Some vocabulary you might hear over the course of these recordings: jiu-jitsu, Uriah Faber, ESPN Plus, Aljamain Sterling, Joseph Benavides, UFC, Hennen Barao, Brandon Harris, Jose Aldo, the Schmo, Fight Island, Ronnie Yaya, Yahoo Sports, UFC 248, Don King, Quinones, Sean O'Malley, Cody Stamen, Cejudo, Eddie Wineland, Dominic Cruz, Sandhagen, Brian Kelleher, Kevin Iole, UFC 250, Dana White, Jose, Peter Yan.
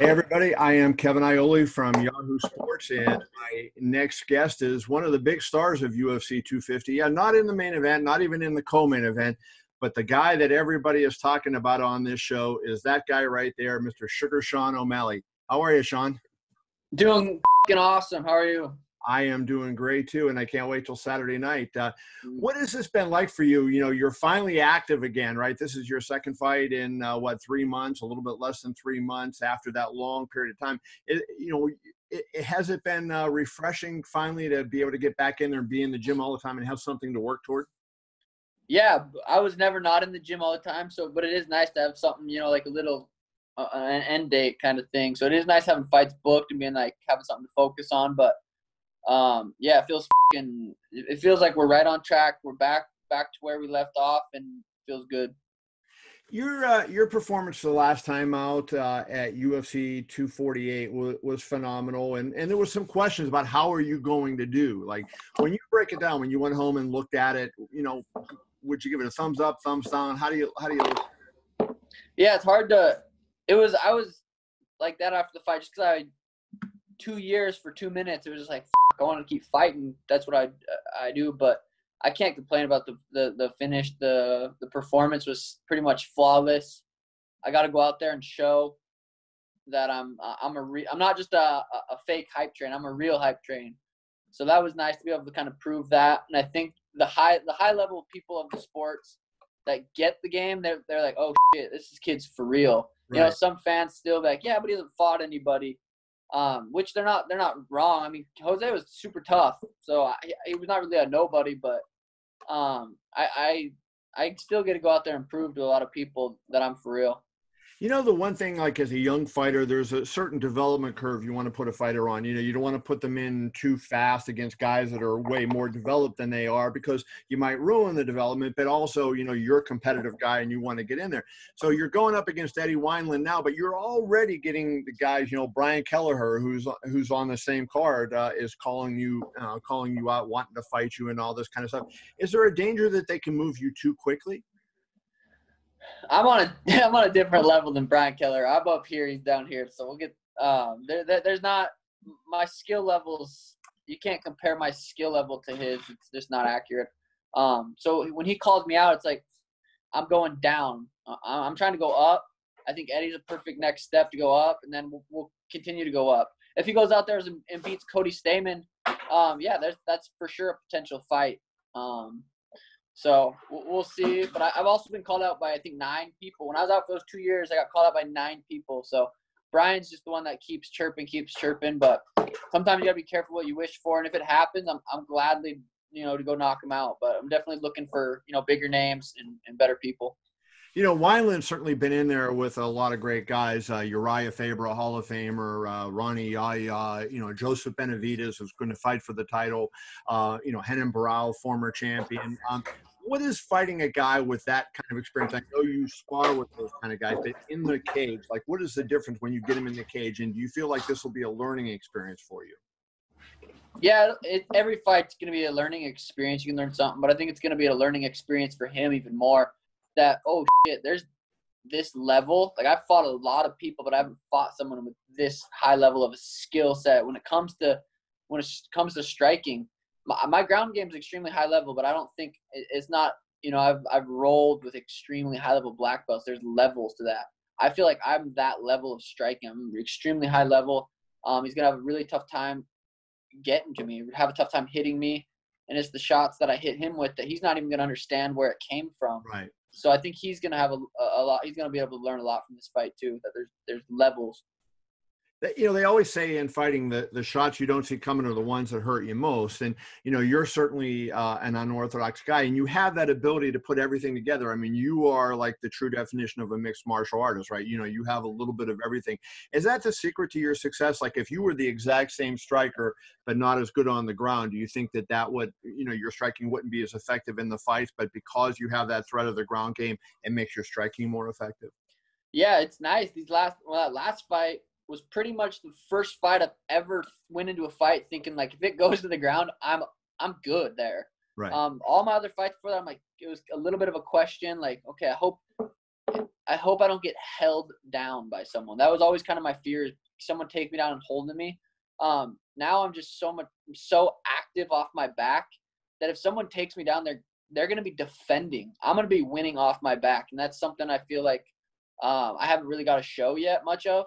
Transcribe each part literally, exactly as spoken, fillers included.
Hey, everybody. I am Kevin Iole from Yahoo Sports, and my next guest is one of the big stars of U F C two fifty. Yeah, not in the main event, not even in the co-main event, but the guy that everybody is talking about on this show is that guy right there, Mister Sugar Sean O'Malley. How are you, Sean? Doing awesome. How are you? I am doing great, too, and I can't wait till Saturday night. Uh, what has this been like for you? You know, you're finally active again, right? This is your second fight in, uh, what, three months, a little bit less than three months after that long period of time. It, you know, it, it, has it been uh, refreshing finally to be able to get back in there and be in the gym all the time and have something to work toward? Yeah, I was never not in the gym all the time, so but it is nice to have something, you know, like a little uh, an end date kind of thing. So it is nice having fights booked and being like having something to focus on, but um yeah it feels fucking, it feels like we're right on track. We're back back to where we left off and it feels good. Your uh, your performance the last time out uh, at U F C two forty-eight was, was phenomenal, and and there was some questions about how are you going to do, like when you break it down, when you went home and looked at it, you know, would you give it a thumbs up, thumbs down? How do you how do you look? Yeah, it's hard to it was I was like that after the fight just because I two years for two minutes. It was just like, I want to keep fighting. That's what I I do, but I can't complain about the the, the finish. The the performance was pretty much flawless. I got to go out there and show that I'm I'm a re I'm not just a a fake hype train. I'm a real hype train. So that was nice to be able to kind of prove that. And I think the high the high level people of the sports that get the game, they're they're like, oh shit, this is kid's for real. Right. You know, some fans still be like, yeah, but he hasn't fought anybody. Um, which they're not, they're not wrong. I mean, Jose was super tough, so I, he was not really a nobody, but um, I, I, I still get to go out there and prove to a lot of people that I'm for real. You know, the one thing, like as a young fighter, there's a certain development curve you want to put a fighter on. You know, you don't want to put them in too fast against guys that are way more developed than they are, because you might ruin the development, but also, you know, you're a competitive guy and you want to get in there. So you're going up against Eddie Wineland now, but you're already getting the guys, you know, Brian Kelleher, who's who's on the same card, uh, is calling you, uh, calling you out, wanting to fight you and all this kind of stuff. Is there a danger that they can move you too quickly? I'm on a I'm on a different level than Brian Kelleher. I'm up here, he's down here, so we'll get um, there, there. There's not my skill levels. You can't compare my skill level to his. It's just not accurate. Um, so when he calls me out, it's like I'm going down. I'm trying to go up. I think Eddie's a perfect next step to go up, and then we'll, we'll continue to go up. If he goes out there and beats Cody Stamen, um, yeah, there's that's for sure a potential fight. Um, So we'll see, but I've also been called out by I think nine people. When I was out for those two years, I got called out by nine people. So Brian's just the one that keeps chirping, keeps chirping. But sometimes you gotta be careful what you wish for, and if it happens, I'm I'm gladly you know to go knock him out. But I'm definitely looking for you know bigger names and, and better people. You know, Wineland's certainly been in there with a lot of great guys. Uh, Uriah Faber, a Hall of Famer, uh, Ronnie Yaya, you know, Joseph Benavides is going to fight for the title. Uh, you know, Hennen Barao, former champion. Um, What is fighting a guy with that kind of experience? I know you spar with those kind of guys, but in the cage, like what is the difference when you get him in the cage? And do you feel like this will be a learning experience for you? Yeah, it, every fight's going to be a learning experience. You can learn something, but I think it's going to be a learning experience for him even more. That, oh, shit, there's this level. Like I've fought a lot of people, but I haven't fought someone with this high level of a skill set when it comes to when it comes to striking. My, my ground game is extremely high level, but I don't think it, it's not, you know, I've, I've rolled with extremely high level black belts. There's levels to that. I feel like I'm that level of striking. I'm extremely high level. Um, he's going to have a really tough time getting to me. He would have a tough time hitting me. And it's the shots that I hit him with that he's not even going to understand where it came from. Right. So I think he's going to have a, a, a lot. He's going to be able to learn a lot from this fight too, that there's, there's levels. You know, they always say in fighting that the shots you don't see coming are the ones that hurt you most. And, you know, you're certainly uh, an unorthodox guy, and you have that ability to put everything together. I mean, you are like the true definition of a mixed martial artist, right? You know, you have a little bit of everything. Is that the secret to your success? Like if you were the exact same striker, but not as good on the ground, do you think that that would, you know, your striking wouldn't be as effective in the fights, but because you have that threat of the ground game, it makes your striking more effective? Yeah, it's nice. These last, well, that last fight was pretty much the first fight I've ever went into a fight thinking like, if it goes to the ground, I'm I'm good there. Right. Um, all my other fights before that, I'm like, it was a little bit of a question, like, okay, I hope I hope I don't get held down by someone. That was always kind of my fear, is someone take me down and holding me. Um, now I'm just so much so active off my back that if someone takes me down, they're, they're going to be defending. I'm going to be winning off my back. And that's something I feel like um, I haven't really got a show yet much of,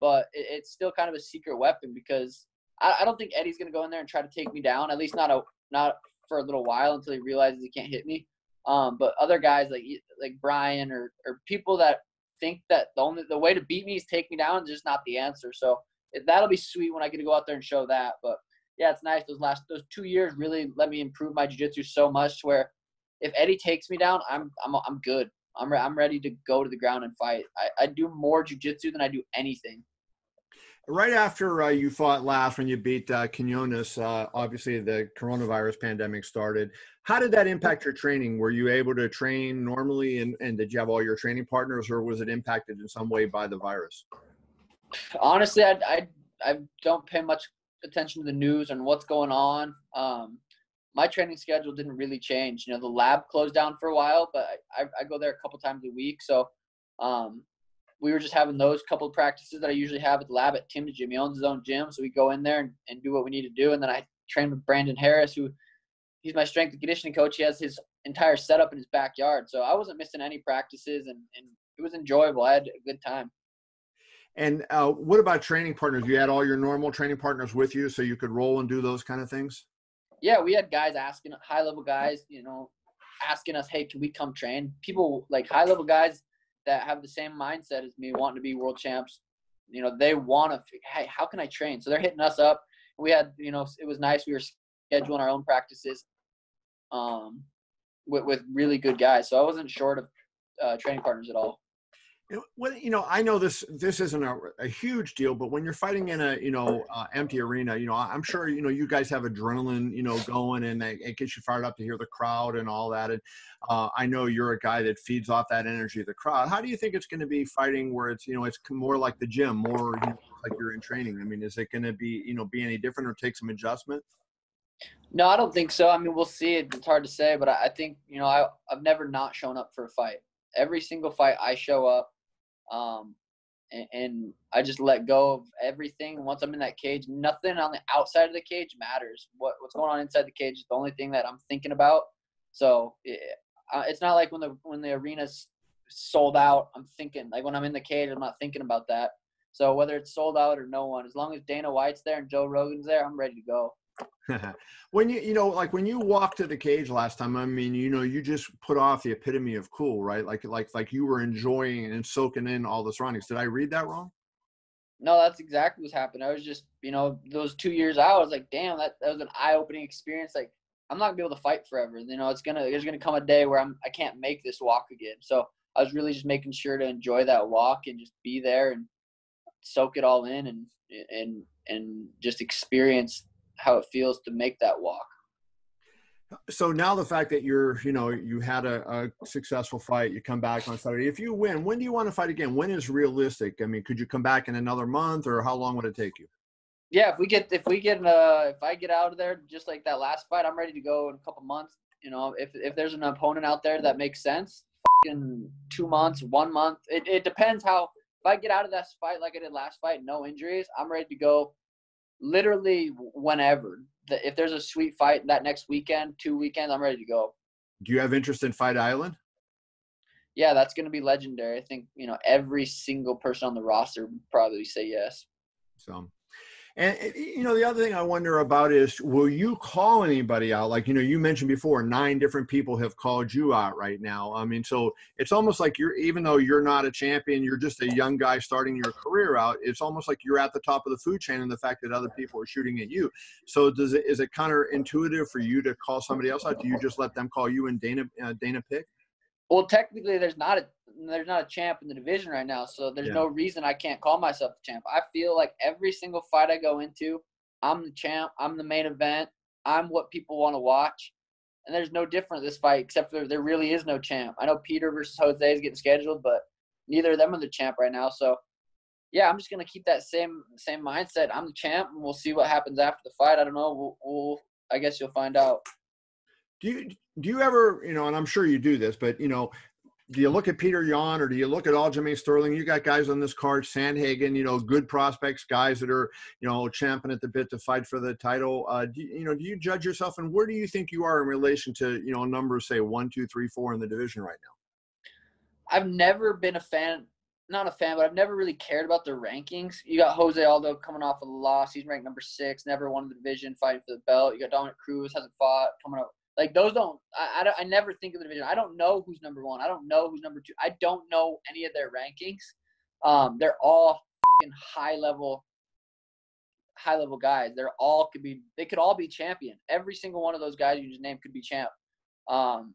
but it, it's still kind of a secret weapon, because I, I don't think Eddie's going to go in there and try to take me down, at least not a, not for a little while, until he realizes he can't hit me. Um, but other guys like like Brian or or people that think that the only the way to beat me is take me down is just not the answer. So it, that'll be sweet when I get to go out there and show that. But yeah, it's nice. Those last those two years really let me improve my jiu-jitsu so much, where if Eddie takes me down, I'm I'm I'm good. I'm re- I'm ready to go to the ground and fight. I, I do more jiu-jitsu than I do anything. Right after uh, you fought last, when you beat uh, Quinones, uh, obviously the coronavirus pandemic started. How did that impact your training? Were you able to train normally, and, and did you have all your training partners, or was it impacted in some way by the virus? Honestly, I I, I don't pay much attention to the news and what's going on. Um, my training schedule didn't really change. You know, the lab closed down for a while, but I, I go there a couple times a week, so. Um, We were just having those couple of practices that I usually have at the lab at Tim's gym. He owns his own gym, so we go in there and, and do what we need to do. And then I train with Brandon Harris, who he's my strength and conditioning coach. He has his entire setup in his backyard. So I wasn't missing any practices, and, and it was enjoyable. I had a good time. And uh, what about training partners? You had all your normal training partners with you so you could roll and do those kind of things? Yeah, we had guys asking, high-level guys, you know, asking us, hey, can we come train? People, like high-level guys, that have the same mindset as me, wanting to be world champs. You know, they want to, hey, how can I train? So they're hitting us up. We had, you know, it was nice. We were scheduling our own practices um, with, with really good guys. So I wasn't short of uh, training partners at all. Well, you know, I know this, this isn't a, a huge deal, but when you're fighting in a, you know, uh, empty arena, you know, I'm sure, you know, you guys have adrenaline, you know, going, and they, it gets you fired up to hear the crowd and all that. And uh, I know you're a guy that feeds off that energy of the crowd. How do you think it's going to be fighting where it's, you know, it's more like the gym, more you know, like you're in training? I mean, is it going to be, you know, be any different or take some adjustment? No, I don't think so. I mean, we'll see. It's hard to say, but I think, you know, I, I've never not shown up for a fight. Every single fight I show up. Um, and, and I just let go of everything. Once I'm in that cage, nothing on the outside of the cage matters. What what's going on inside the cage is the only thing that I'm thinking about. So it, uh, it's not like when the when the arena's sold out, I'm thinking. Like when I'm in the cage, I'm not thinking about that. So whether it's sold out or no one, as long as Dana White's there and Joe Rogan's there, I'm ready to go. When you, you know, like when you walked to the cage last time, I mean, you know, you just put off the epitome of cool, right? Like, like, like you were enjoying and soaking in all the surroundings. Did I read that wrong? No, that's exactly what's happened. I was just, you know, those two years out, I was like, damn, that, that was an eye-opening experience. Like, I'm not gonna be able to fight forever. You know, it's gonna, there's gonna come a day where I'm, I can't make this walk again. So I was really just making sure to enjoy that walk and just be there and soak it all in and, and, and just experience how it feels to make that walk. So now the fact that you're, you know, you had a, a successful fight, you come back on Saturday. If you win, when do you want to fight again? When is realistic? I mean, could you come back in another month, or how long would it take you? Yeah, if we get, if we get, uh, if I get out of there, just like that last fight, I'm ready to go in a couple months. You know, if, if there's an opponent out there that makes sense, in two months, one month, it, it depends how, if I get out of this fight, like I did last fight, no injuries, I'm ready to go. Literally whenever. If there's a sweet fight that next weekend, two weekends, I'm ready to go. Do you have interest in Fight Island? Yeah, that's going to be legendary. I think, you know, every single person on the roster would probably say yes. So, and, you know, the other thing I wonder about is, will you call anybody out? Like, you know, you mentioned before, nine different people have called you out right now. I mean, so it's almost like you're, even though you're not a champion, you're just a young guy starting your career out. It's almost like you're at the top of the food chain, and the fact that other people are shooting at you. So does it, is it counterintuitive for you to call somebody else out? Do you just let them call you and Dana, uh, Dana pick? Well, technically there's not a, there's not a champ in the division right now. So there's yeah. no reason I can't call myself the champ. I feel like every single fight I go into, I'm the champ. I'm the main event. I'm what people want to watch. And there's no different this fight, except there, there really is no champ. I know Peter versus Jose is getting scheduled, but neither of them are the champ right now. So yeah, I'm just going to keep that same, same mindset. I'm the champ, and we'll see what happens after the fight. I don't know. We'll, we'll I guess you'll find out. Do you, do you ever, you know, and I'm sure you do this, but, you know, do you look at Peter Yan or do you look at Aljamain Sterling? You got guys on this card, Sandhagen, you know, good prospects, guys that are, you know, champing at the bit to fight for the title. Uh, do, you know, do you judge yourself, and where do you think you are in relation to, you know, numbers, say one, two, three, four in the division right now? I've never been a fan, not a fan, but I've never really cared about the rankings. You got Jose Aldo coming off a loss. He's ranked number six, never won the division, fighting for the belt. You got Dominic Cruz, hasn't fought, coming up. Like, those don't I, – I, don't, I never think of the division. I don't know who's number one. I don't know who's number two. I don't know any of their rankings. Um, they're all f***ing high-level high-level guys. They're all could be – they could all be champion. Every single one of those guys you just named could be champ. Um,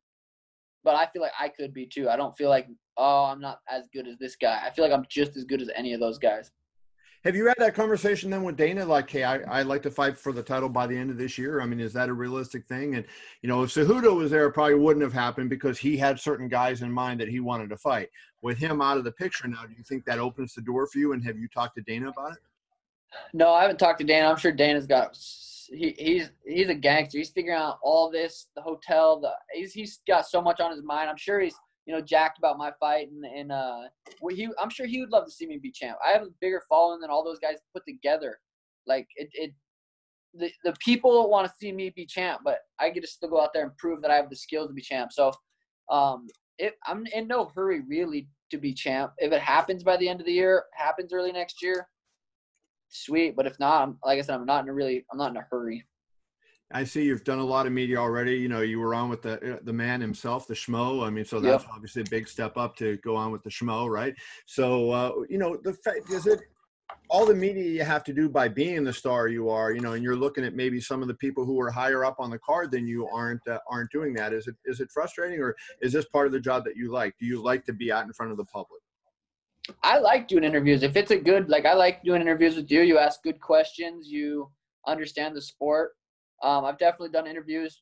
but I feel like I could be too. I don't feel like, oh, I'm not as good as this guy. I feel like I'm just as good as any of those guys. Have you had that conversation then with Dana? Like, hey, I, I'd like to fight for the title by the end of this year. I mean, is that a realistic thing? And, you know, if Cejudo was there, it probably wouldn't have happened because he had certain guys in mind that he wanted to fight. With him out of the picture now, do you think that opens the door for you? And have you talked to Dana about it? No, I haven't talked to Dana. I'm sure Dana's got he, – he's he's a gangster. He's figuring out all this, the hotel. The, he's, he's got so much on his mind. I'm sure he's – you know, jacked about my fight, and, and uh, he, I'm sure he would love to see me be champ. I have a bigger following than all those guys put together. Like, it, it the, the people want to see me be champ, but I get to still go out there and prove that I have the skills to be champ. So um, it, I'm in no hurry, really, to be champ. If it happens by the end of the year, happens early next year, sweet. But if not, I'm, like I said, I'm not in a really, I'm not in a hurry. I see you've done a lot of media already. You know, you were on with the the man himself, the Schmo. I mean, so that's yep. obviously a big step up to go on with the Schmo, right? So, uh, you know, the fact is it all the media you have to do by being the star you are, you know, and you're looking at maybe some of the people who are higher up on the card than you aren't uh, aren't doing that. Is it is it frustrating, or is this part of the job that you like? Do you like to be out in front of the public? I like doing interviews. If it's a good, like I like doing interviews with you. You ask good questions. You understand the sport. Um, I've definitely done interviews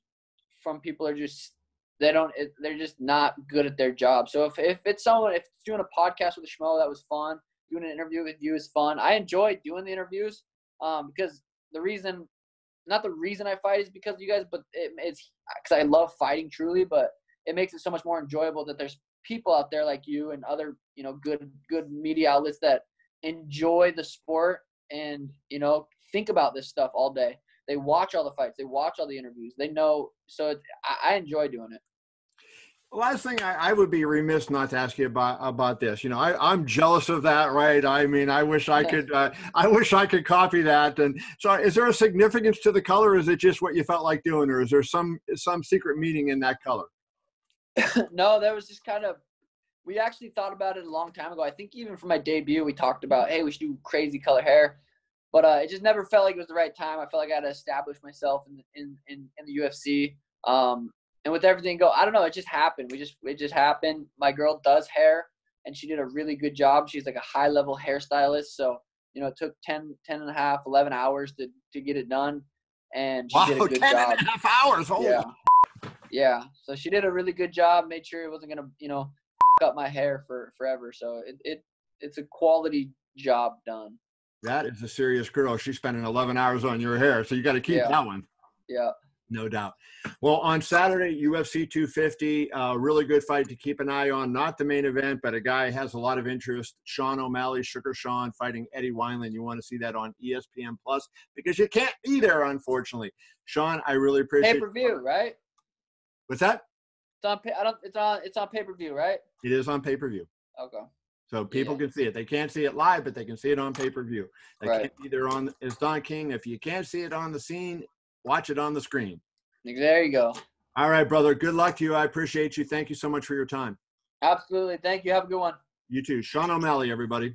from people who are just they don't they're just not good at their job. So if if it's someone if it's doing a podcast with a Schmo, that was fun. Doing an interview with you is fun. I enjoy doing the interviews um, because the reason not the reason I fight is because of you guys, but it, it's because I love fighting truly. But it makes it so much more enjoyable that there's people out there like you and other you know good good media outlets that enjoy the sport and you know think about this stuff all day. They watch all the fights. They watch all the interviews. They know. So it's, I, I enjoy doing it. Last thing, I, I would be remiss not to ask you about about this. You know, I, I'm jealous of that, right? I mean, I wish I could. Uh, I wish I could copy that. And so, is there a significance to the color? Or is it just what you felt like doing, or is there some some secret meaning in that color? No, there was just kind of. We actually thought about it a long time ago. I think even for my debut, we talked about, hey, we should do crazy color hair. But uh, it just never felt like it was the right time. I felt like I had to establish myself in in in, in the U F C. Um, and with everything go, I don't know. It just happened. We just it just happened. My girl does hair, and she did a really good job. She's like a high level hairstylist. So you know, it took ten, ten and a half, eleven hours to to get it done, and she wow, did a good ten job. And a half hours. Holy yeah. Yeah. So she did a really good job. Made sure it wasn't gonna you know f up my hair for forever. So it it it's a quality job done. That is a serious girl. She's spending eleven hours on your hair, so you got to keep yeah. that one. Yeah. No doubt. Well, on Saturday, U F C two fifty, uh, really good fight to keep an eye on. Not the main event, but a guy has a lot of interest. Sean O'Malley, Sugar Sean, fighting Eddie Wineland. You want to see that on E S P N Plus because you can't be there, unfortunately. Sean, I really appreciate it. Pay-per-view, right? What's that? It's on, I don't, it's on, it's on pay-per-view, right? It is on pay-per-view. Okay. So people yeah. can see it. They can't see it live, but they can see it on pay-per-view. They right. can't either on – it's Don King. If you can't see it on the scene, watch it on the screen. There you go. All right, brother. Good luck to you. I appreciate you. Thank you so much for your time. Absolutely. Thank you. Have a good one. You too. Sean O'Malley, everybody.